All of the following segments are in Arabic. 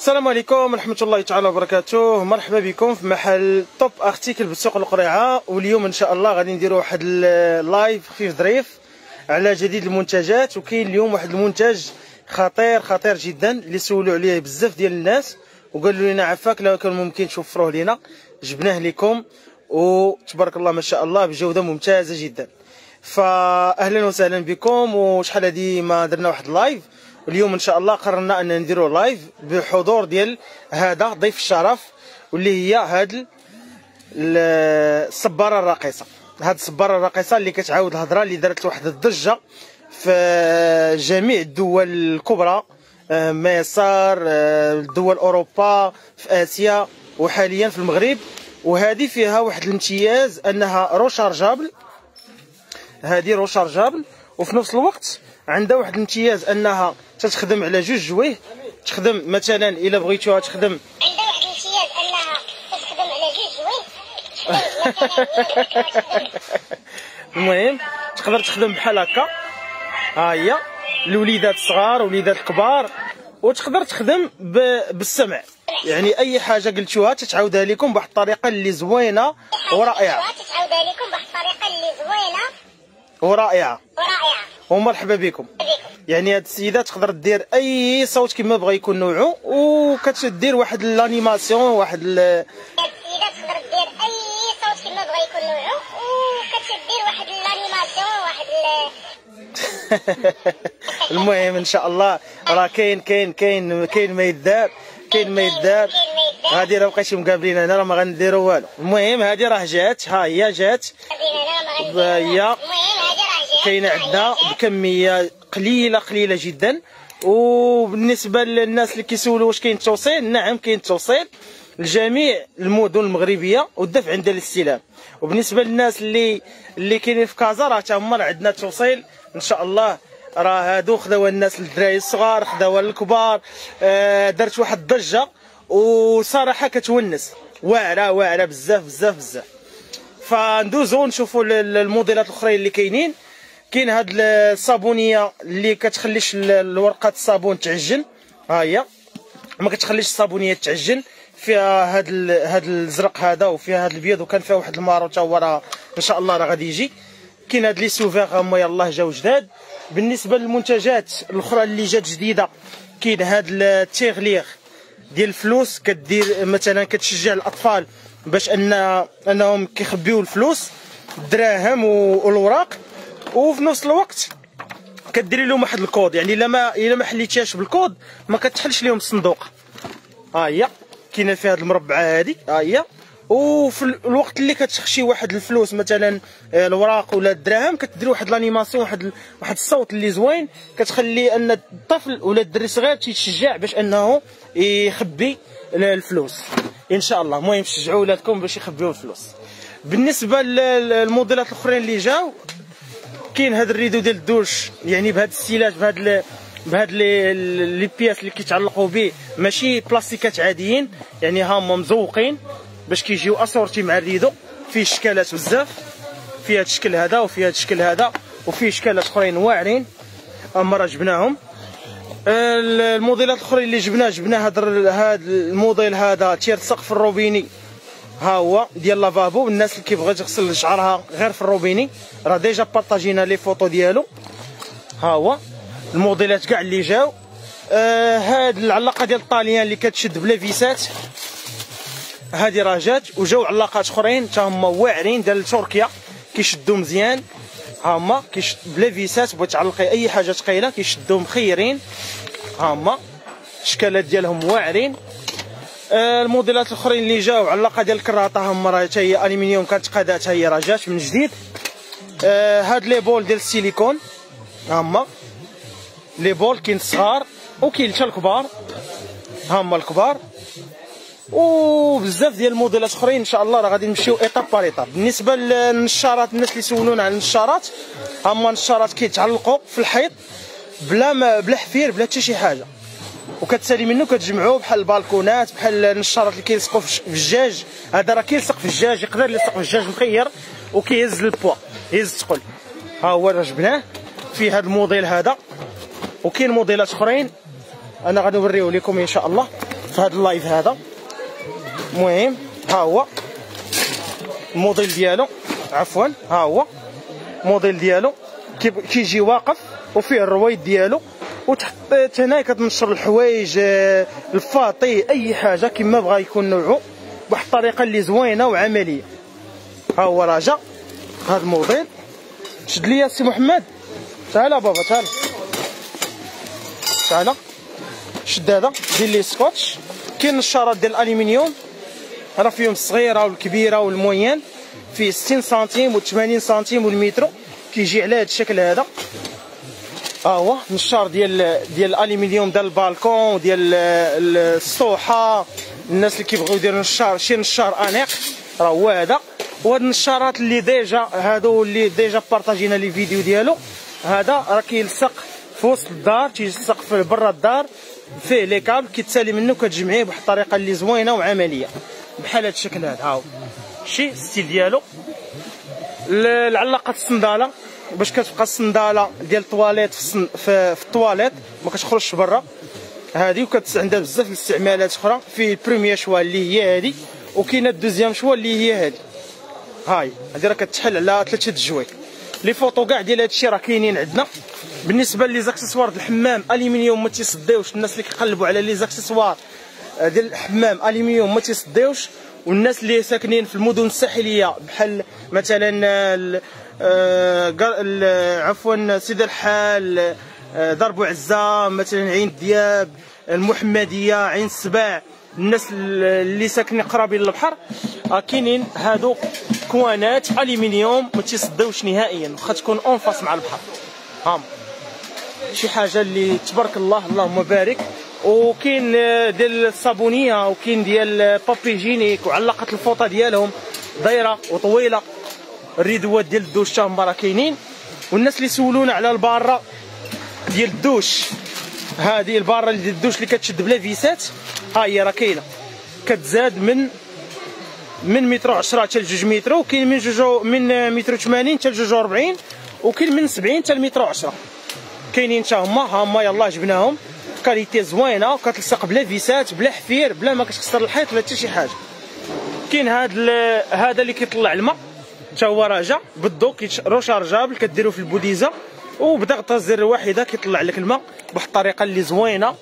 السلام عليكم ورحمه الله تعالى وبركاته. مرحبا بكم في محل توب ارتيكل بسوق القريعه. واليوم ان شاء الله غادي نديروا واحد اللايف خفيف ظريف على جديد المنتجات. وكاين اليوم واحد المنتج خطير جدا اللي سولوا عليه بزاف ديال الناس وقالوا لنا عفاك لو كان ممكن توفروه لينا، جبناه لكم وتبارك الله ما شاء الله بجوده ممتازه جدا. فاهلا وسهلا بكم. وشحال هذه ما درنا واحد لايف، واليوم ان شاء الله قررنا ان نديروا لايف بحضور ديال هذا ضيف الشرف، واللي هي هاد الصباره الراقصه. هاد الصباره الراقصه اللي كتعاود الهضره، اللي دارت واحد الضجه في جميع الدول الكبرى، مصر، دول اوروبا، في اسيا، وحاليا في المغرب. وهذه فيها واحد الامتياز انها روشارجابل، هذه روشارجابل، وفي نفس الوقت عندها واحد الامتياز انها تخدم على جوج جويه. تخدم مثلا الا بغيتوها تخدم، عندها واحد الامتياز انها تخدم على جوج جويه. المهم تقدر تخدم بحال هكا، ها هي، الوليدات الصغار وليدات الكبار، وتقدر تخدم بالسمع. يعني اي حاجه قلتوها تتعاودها لكم بواحد الطريقه اللي زوينه ورائعه، ومرحبا بكم. يعني هاد السيده تقدر دير اي صوت كما بغى يكون نوعه، وكتدير واحد الانيماسيون، واحد هاد السيده تقدر دير اي صوت كما بغى يكون نوعه، وكتدير واحد الانيماسيون، واحد المهم ان شاء الله راه كاين ما يدار، هادي راه مابقيتش مقابلين هنا، راه ما غنديرو والو. المهم هادي راه جات، ها هي جات، هي كاينه عندنا بكميه قليله جدا. وبالنسبه للناس اللي كيسولوا واش كاين التوصيل، نعم كاين التوصيل لجميع المدن المغربيه، والدفع عند الاستلام. وبالنسبه للناس اللي كاينين في كازا، راه حتى هما عندنا التوصيل ان شاء الله. راه هادو خداوها الناس للدراري الصغار، خداوها للكبار، درت واحد الضجه وصراحه كتونس، واعره بزاف. فندوزو نشوفوا الموديلات الاخرين اللي كاينين. كاين هاد الصابونيه اللي كتخليش الورقه الصابون تعجن، ها هي، ما كتخليش الصابونيه تعجن، فيها هاد الازرق هذا، وفيها هاد الابيض، وكان فيها واحد المارو تا هو راه ان شاء الله راه غادي يجي. كاين هاد لي سوفير هما يلاه جاو جداد. بالنسبه للمنتجات الاخرى اللي جات جديده، كاين هاد التيغليغ ديال الفلوس، كدير مثلا كتشجع الاطفال باش انهم كيخبيو الفلوس، الدراهم والاوراق، وفي نفس الوقت كديري لهم واحد الكود. يعني الا ما حليتيهاش بالكود ما كتحلش لهم الصندوق. ها هي كاينه في هاد المربعه هادي، ها هي. وفي الوقت اللي كتخشي واحد الفلوس مثلا الوراق ولا الدراهم، كتدير واحد لانيماسيون، واحد الصوت اللي زوين، كتخلي ان الطفل ولا الدري الصغير تيتشجع باش انه يخبي الفلوس ان شاء الله. المهم شجعوا ولادكم باش يخبيو الفلوس. بالنسبه للموديلات الاخرين اللي جاو، كاين هاد الريدو ديال الدوش، يعني بهاد السيلات، بهاد لي بياس اللي كيتعلقوا به، ماشي بلاستيكات عاديين، يعني ها هما مزوقين باش كيجيو اسورتي مع الريدو، فيه شكلات بزاف، فيه هاد الشكل هذا، وفيه هاد الشكل هذا، وفيه شكلات اخرين واعرين، راه جبناهم. الموديلات الاخرين اللي جبنا هاد الموديل هذا تيرسقف الروبيني، ها هو ديال لافابو. الناس اللي كيبغي تغسل شعرها غير في الروبيني، راه ديجا بارطاجينا لي فوطو ديالو. ها هو الموديلات كاع اللي جاو. هاد العلاقه ديال الطاليان اللي كتشد بلا فيسات، هادي راه جات. وجاو علاقات اخرين حتى هما واعرين ديال تركيا، كيشدو مزيان، ها هما بلا فيسات، بغيتي تعلقي اي حاجه ثقيله كيشدو مخيرين، ها هما الشكالات ديالهم واعرين. الموديلات الاخرين اللي جاو، علاقه ديال الكراطه هما راه حتى هي الومنيوم، كانت قادات هي راه جات من جديد. هاد لي بول ديال السيليكون، ها هما لي بول، كاين الصغار وكاين حتى الكبار، ها هما الكبار، وبزاف ديال الموديلات اخرين. ان شاء الله راه غادي نمشيو ايطاب بار ايطاب. بالنسبه للنشارات، الناس اللي سولونا على النشارات، ها هما النشارات كيتعلقوا في الحيط بلا حفير، بلا حتى شي حاجه، وكتسالي منه كتجمعوه بحال البالكونات، بحال النشارات اللي كيلصقوا في الجاج. هذا راه كيلصق في الجاج، يقدر يلصق في الجاج مخير، وكيهز البوا، يهز الثقل. ها هو راه جبناه في هذا الموديل هذا، وكاين موديلات اخرين انا غادي نوريه لكم ان شاء الله. في هذا اللايف هذا. المهم ها هو الموديل ديالو، عفوا ها هو الموديل ديالو كيجي واقف وفيه الرويد ديالو، وتحت هنا كتنشر الحوايج، الفاطي، اي حاجه كما بغا يكون نوعه بواحد الطريقه اللي زوينه وعمليه. ها هو راجع هذا الموديل. شد ليا سي محمد، تعال بابا تعال تعال. شد هذا، دير ليه سكوتش. كاين الشارات ديال الالومنيوم راه فيهم الصغيره والكبيره والموين، فيه 60 سنتيم و80 سنتيم والمتر، كيجي على هذا الشكل هذا. ها هو النشار ديال الالومنيوم ديال البالكون وديال السطوحه، الناس اللي كيبغيو يديروا نشار، شي نشار انيق راه هو هذا. وهاد النشارات اللي ديجا هادو اللي ديجا بارطاجينا لي فيديو ديالو، هذا راه كيلصق في وسط الدار، تيلصق في برا الدار، فيه لي كابل كيتسالي منه وكتجمعيه بواحد الطريقه اللي زوينه وعمليه بحال هاد الشكل هذا. ها هو شي ستيل ديالو. العلاقه الصنداله باش كتبقى الصنداله ديال الطواليت في الطواليت ما كتخرجش برا، هذه عندها بزاف د الاستعمالات اخرى. فيه البروميير شوا اللي هي هذه، وكاينه الدوزيام شوا اللي هي هذه. هاي هذه راه كتحل على 3 الجوي. لي فوطو كاع ديال هادشي راه كاينين عندنا. بالنسبه لي زاكسيسوار ديال الحمام الومنيوم ما تيصديوش، الناس اللي كيقلبوا على لي زاكسيسوار ديال الحمام الومنيوم ما تيصديوش. والناس اللي ساكنين في المدن الساحليه بحال مثلا عفوا سيدي الحال، دار بوعزه مثلا، عين الدياب، المحمديه، عين السباع، الناس اللي ساكنين قرابين للبحر كاينين هادو كوانات الومنيوم ما تيصديوش نهائيا، واخا تكون اونفاس مع البحر. ها شي حاجه اللي تبارك الله اللهم بارك. وكاين ديال الصابونيه، وكاين ديال بابي جينيك، وعلاقه الفوطه ديالهم دايره وطويله، الريدوات ديال الدوش حتى هما راه كاينين. والناس اللي سولونا على الباره ديال الدوش، هذه الباره ديال الدوش اللي كتشد بلا فيسات، ها هي راه كاينه، كتزاد من متر 10 حتى ل 2 متر، وكاين من متر 80 حتى ل 42، وكاين من 70 حتى ل متر 10، كاينين حتى هما. ها هما يلاه جبناهم، كاليتي زوينه، وكتلصق بلا فيسات بلا حفير بلا ما كتكسر الحيط ولا حتى شي حاجه. كاين هذا اللي كيطلع الماء حتى هو راجع بالضو، روشارجابل، كديرو في البوديزه وبضغطه زر واحده كيطلع لك الماء بواحد الطريقه اللي زوينه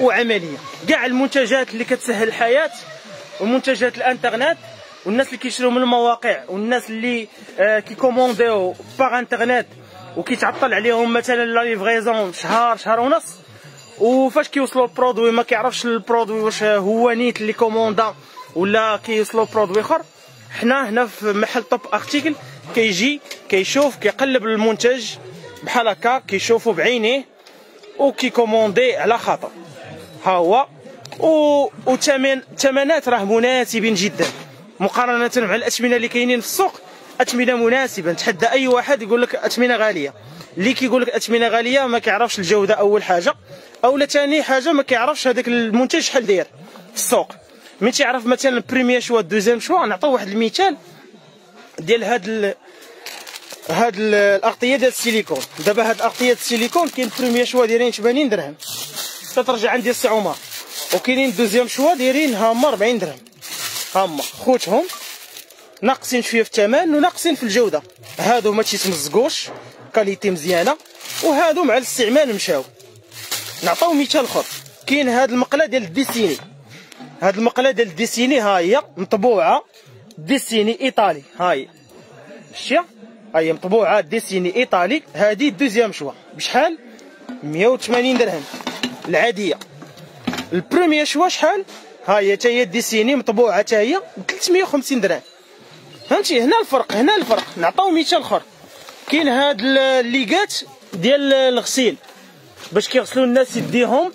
وعمليه. كاع المنتجات اللي كتسهل الحياه، ومنتجات الانترنت، والناس اللي كيشريو من المواقع، والناس اللي كيكومونديو باغ انترنت وكيتعطل عليهم مثلا لا ليفغيزون شهر ونص، وفاش كيوصلوا البرودوي ما كيعرفش البرودوي واش هو نيت اللي كوموندا ولا كيوصلوا برودوي اخر. حنا هنا في محل توب ارتيكل كيجي كيشوف كيقلب المنتج بحال هكا، كيشوفو بعينيه وكيكوموندي على خاطر. ها هو والثمنات راه مناسبين جدا مقارنه مع الاثمنه اللي كاينين في السوق، اثمنه مناسبه. نتحدى اي واحد يقول لك اثمنه غاليه، اللي كيقول لك اثمنه غاليه ما كيعرفش الجوده اول حاجه، اولا ثاني حاجه ما كيعرفش هذاك المنتج شحال داير في السوق. من تيعرف مثلا البريميير شوا الدوزيام شوا، نعطيو واحد المثال ديال هاد الارطيه ديال السيليكون. دابا هاد الارطيه السيليكون كاين بريميير شوا دايرين 80 درهم، تترجع عندي السي عمر، وكاينين دوزيام شوا دايرين هما 40 درهم، هما خوتهم ناقصين شويه في الثمن وناقصين في الجوده. هادو ما تيتمزقوش، كاليتي مزيانه، وهادو مع الاستعمال مشاو. نعطيو مثال اخر، كاين هاد المقله ديال الديسيني. هاد المقله ديال الديسيني ها هي مطبوعه ديسيني ايطالي، ها هي شتيها، ها هي مطبوعه ديسيني ايطالي. هادي دوزيام شوا بشحال؟ 180 درهم العاديه. البروميير شوا شحال؟ ها هي حتى هي ديسيني مطبوعه حتى هي ب 350 درهم. فهمتي هنا الفرق، هنا الفرق. نعطيو مثال اخر، كاين هاد الليغات ديال الغسيل باش كيغسلوا الناس يديهم،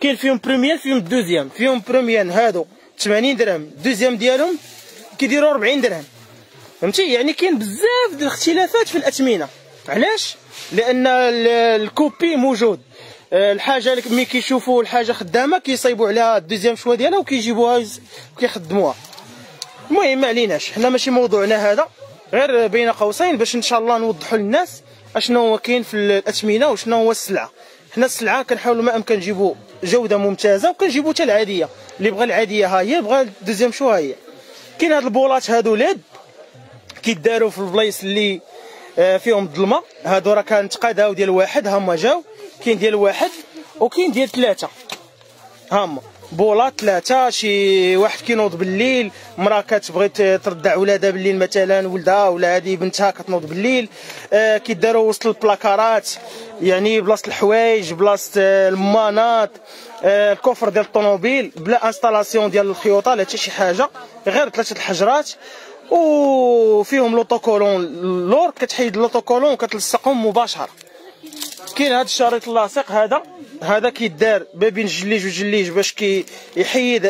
كاين فيهم بروميير فيهم دوزيام. فيهم بروميير هادو 80 درهم، دوزيام ديالهم كيديروا 40 درهم. فهمتي يعني كاين بزاف ديال الاختلافات في الاثمنه. علاش؟ لان الكوبي موجود، الحاجه ملي كيشوفوا الحاجه خدامه كيصايبوا عليها الدوزيام شوا ديالها وكيجيبوها وكيخدموها. المهم ما عليناش، حنا ماشي موضوعنا هذا، غير بين قوسين باش ان شاء الله نوضحوا للناس اشنو هو كاين في الاثمنه وشنو هو السلعه. حنا السلعه كنحاولوا ما امكن نجيبو جوده ممتازه، وكنجيبو حتى العاديه، اللي بغى العاديه ها هي، بغى الدوزيام شو ها هي. كاين هاد البولاط هادو ليد كيداروا في البلايص اللي فيهم الظلمه، هادو راه كنتقاداو ديال واحد هما جاو، كاين ديال واحد وكاين ديال ثلاثه هما. بولاط ثلاثه، شي واحد كينوض بالليل، مرا كتبغي تردع ولادها بالليل مثلا، ولدها ولا هذه بنتها كتنوض بالليل، كيداروا وسط البلاكارات، يعني بلاصه الحوايج، بلاصه المناط، الكفر ديال الطوموبيل، بلا انستالاسيون ديال الخيوطه لا حتى شي حاجه، غير ثلاثه الحجرات وفيهم لوطوكولون اللور، كتحيد لوطوكولون وكتلصقهم مباشره. كاين هذا الشريط اللاصق هذا كيدار ما بين جليج وجليج باش كيحيد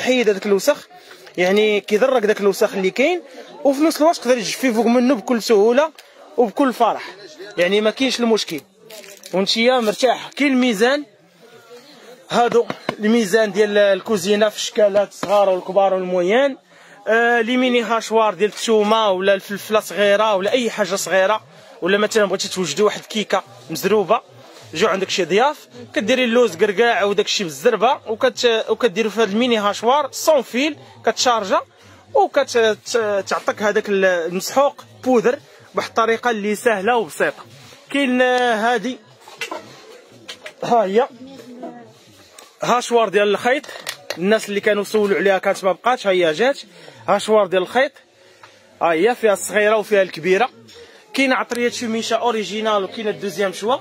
هذاك الوسخ، يعني كيدرك ذاك الوسخ اللي كاين، وفي نفس الوقت تقدر تجفي فوق منه بكل سهوله وبكل فرح، يعني ما كاينش المشكل وانتيا مرتاح. كاين الميزان، هادو الميزان ديال الكوزينه في الشكالات الصغار والكبار والمويان، لي ميني هاشوار ديال التومه ولا الفلفله صغيره ولا اي حاجه صغيره، ولا مثلا بغيتي توجدي واحد كيكه مزروبه جاو عندك شي ضياف، كديري اللوز كركاع وداكشي بالزربه وكديرو في هاد الميني هاشوار سون فيل، كتشارجا وكتعطيك هذاك المسحوق بودر بواحد الطريقه اللي سهله وبسيطه. كاين هادي ها هي هاشوار ديال الخيط، الناس اللي كانوا سولوا عليها كانت ما بقاتش، ها هي جات هاشوار ديال الخيط، ها هي فيها الصغيره وفيها الكبيره. كاينه عطريه شميشه اوريجينال وكاينه الدوزيام شوا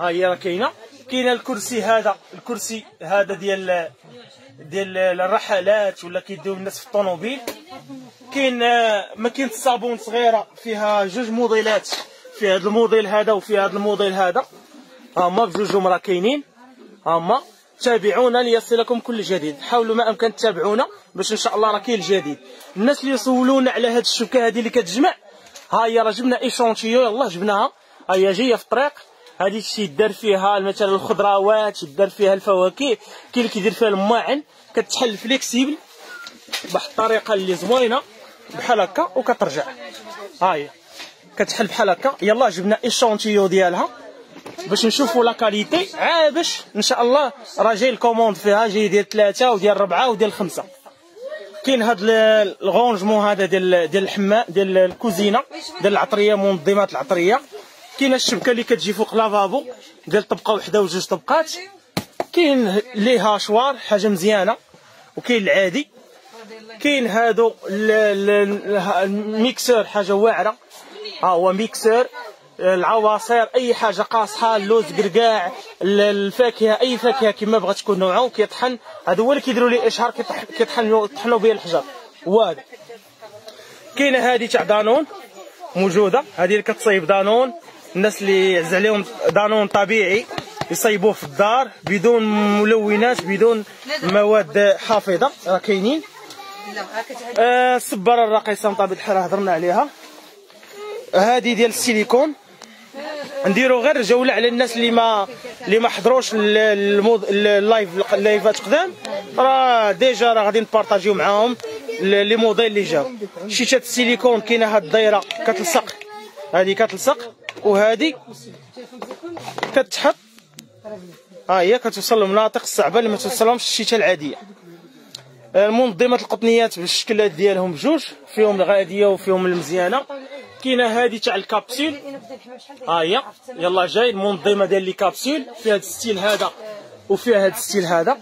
ها هي راه كاينه. كاينه الكرسي هذا، الكرسي هذا ديال الرحلات ولا كيديو الناس في الطوموبيل. كاين ماكينه الصابون صغيره فيها جوج موديلات، في هذا الموديل هذا وفي هذا الموديل هذا، ها هما بجوجهم راه كاينين. ها هما تابعونا ليصلكم كل جديد، حاولوا ما امكن تتابعونا باش ان شاء الله راه كاين الجديد. الناس اللي سولونا على هذه الشبكه هذه اللي كتجمع، ها هي راه جبنا ايشونتيو، يلاه جبناها ها هي جايه في الطريق. هادي الشيء دار فيها مثلا الخضروات، دار فيها الفواكه، كاين اللي كيدير فيها الماعن، كتحل فليكسيبل بواحد الطريقه اللي زوينه بحال هكا وكترجع، ها هي كتحل بحال هكا. يلاه جبنا ايشونتيو ديالها باش نشوفوا لا كاليتي، باش ان شاء الله راه جاي الكوموند فيها، جاي ديال 3 وديال 4 وديال 5. كاين هاد الغونجمون هذا ديال الحمام ديال الكوزينه ديال العطريه، منظمات العطريه. كاينه الشبكه اللي كتجي فوق لافابو ديال طبقه وحده وجوج طبقات. كاين لي هاشوار حاجه مزيانه، وكاين العادي. كاين هادو الميكسور حاجه واعره، ها هو ميكسور العواصير، اي حاجه قاصحه، اللوز كركاع، الفاكهه، اي فاكهه كما بغات تكون نوعه كيطحن. هذا هو اللي كيديروا ليه اشهار، كيطحنوا به الحجر. وهذا كاينه هذه تاع دانون موجوده، هذه اللي كتصيب دانون، الناس اللي عز عليهم دانون طبيعي يصيبوه في الدار بدون ملونات بدون مواد حافظه راه كاينين. السباره الرقيصه بطبيعه الحال هضرنا عليها، هذه ديال السيليكون. نديرو غير جوله على الناس اللي ما حضروش اللايفات قدام، راه ديجا راه غادي نبارطاجيو معاهم لي موديل اللي جاو. شيشات السيليكون، كاينه هاد الدايره كتلصق، هذه كتلصق وهذه كتحط، ها هي كتوصل للمناطق الصعبه اللي ما توصلهمش الشيشه العاديه. المنظمات القطنيات بالشكلات ديالهم بجوج، فيهم الغاديه وفيهم المزيانه. كاينه هذه تاع الكابسول، ها هي يلا جاي المنظمه ديال لي كابسول، فيها هذا الستيل هذا وفيها هذا الستيل هذا،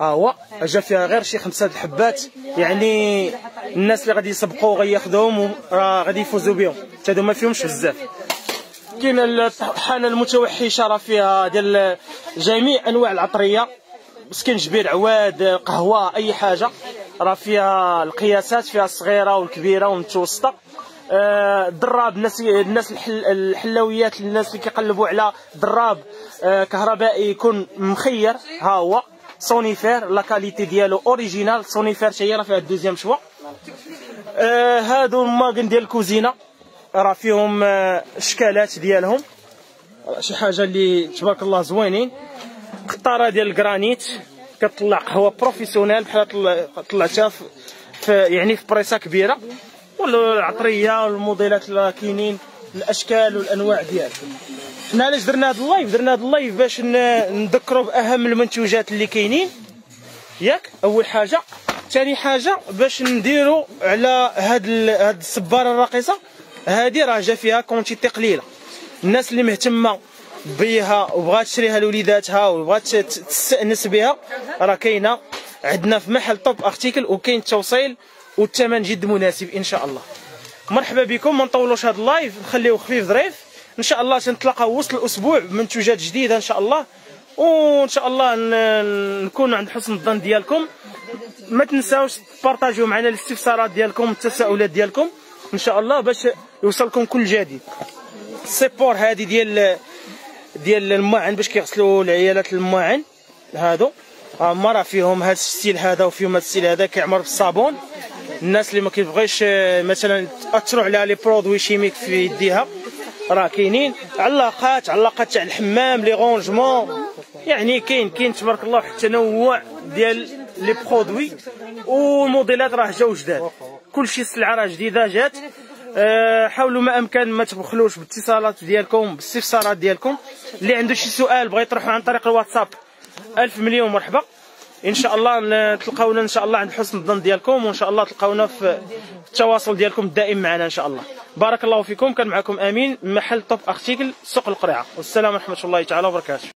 ها هو جا فيها غير شي 5 الحبات، يعني الناس اللي غادي يسبقوا غياخذوهم راه غادي يفوزوا بهم، حتى هادو ما فيهمش بزاف. كاينه الطحانه المتوحشه، راه فيها ديال جميع انواع العطريه، سكنجبير، عواد، قهوه، اي حاجه، راه فيها القياسات، فيها الصغيره والكبيره والمتوسطه. الدراب، الناس الحلاويات، الناس اللي كيقلبوا على دراب كهربائي يكون مخير، ها هو سونيفير، لا كاليتي ديالو اوريجينال، سونيفير حتى هي راه فيها الدوزيام شوا. هادو الماكن ديال الكوزينه، راه فيهم الشكالات ديالهم، شي حاجه اللي تبارك الله زوينين. قطاره ديال الجرانيت كتطلع قهوه بروفيسيونيل بحال طلعتها في بريسه كبيره، والعطريه والموديلات اللي كاينين، الاشكال والانواع ديالها. حنا علاش درنا هذا اللايف؟ درنا هذا اللايف باش نذكروا باهم المنتوجات اللي كاينين ياك، اول حاجه. ثاني حاجه باش نديروا على هاد الصباره الراقصه هادي، راه جا فيها كونتيتي قليله. الناس اللي مهتمه بيها وبغات تشريها لوليداتها وبغات تستانس بها راه كاينه عندنا في محل توب ارتيكل، وكاين التوصيل والثمن جد مناسب ان شاء الله. مرحبا بكم، ما نطولوش هذا اللايف، نخليوه خفيف ظريف ان شاء الله. تنتلاقاو وسط الاسبوع بمنتوجات جديده ان شاء الله، وان شاء الله نكون عند حسن الظن ديالكم. ما تنساوش تبارطاجيو معنا الاستفسارات ديالكم والتساؤلات ديالكم ان شاء الله باش يوصلكم كل جديد. السيبور هذه ديال الماعن باش كيغسلوا العيالات الماعن هادو، هما راه فيهم هاد الستيل هذا وفيهم هاد الستيل هذا كيعمر بالصابون. الناس اللي ما كيبغيش مثلا تاثروا على لي برودوي شيميك في يديها راه كاينين علاقات تاع الحمام، لي غونجمون، يعني كاين تبارك الله حتى تنوع ديال لي برودوي، والموديلات راه جاو جداد، كلشي السلعه راه جديده جات. حاولوا ما امكن ما تبخلوش بالاتصالات ديالكم بالاستفسارات ديالكم. اللي عنده شي سؤال بغى يطرحه عن طريق الواتساب 1000 مليون مرحبا. ان شاء الله تلقاونا ان شاء الله عند حسن الظن ديالكم، وان شاء الله تلقاونا في التواصل ديالكم الدائم معنا ان شاء الله. بارك الله فيكم، كان معكم امين، محل طب ارتيكل، سوق القريعه، والسلام ورحمه الله تعالى وبركاته.